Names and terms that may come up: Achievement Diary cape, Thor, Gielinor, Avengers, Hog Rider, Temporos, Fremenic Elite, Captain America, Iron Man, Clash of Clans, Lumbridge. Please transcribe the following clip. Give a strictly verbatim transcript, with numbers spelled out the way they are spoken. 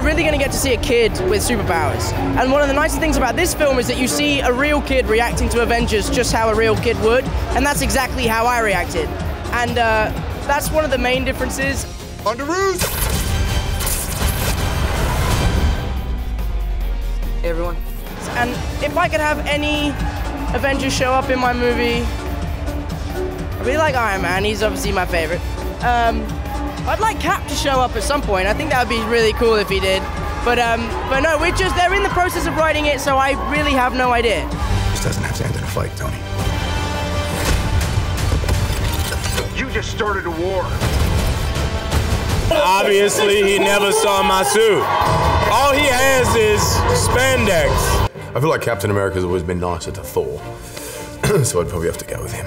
you're really going to get to see a kid with superpowers. And one of the nicer things about this film is that you see a real kid reacting to Avengers just how a real kid would, and that's exactly how I reacted. And uh, that's one of the main differences. On the roof! Hey, everyone. And if I could have any Avengers show up in my movie, I really like Iron Man, he's obviously my favorite. Um, I'd like Cap to show up at some point. I think that would be really cool if he did. But um, but no, we're just, they're in the process of writing it, so I really have no idea. This doesn't have to end in a fight, Tony. You just started a war. Obviously, he never saw my suit. All he has is spandex. I feel like Captain America's always been nicer to Thor, so I'd probably have to go with him.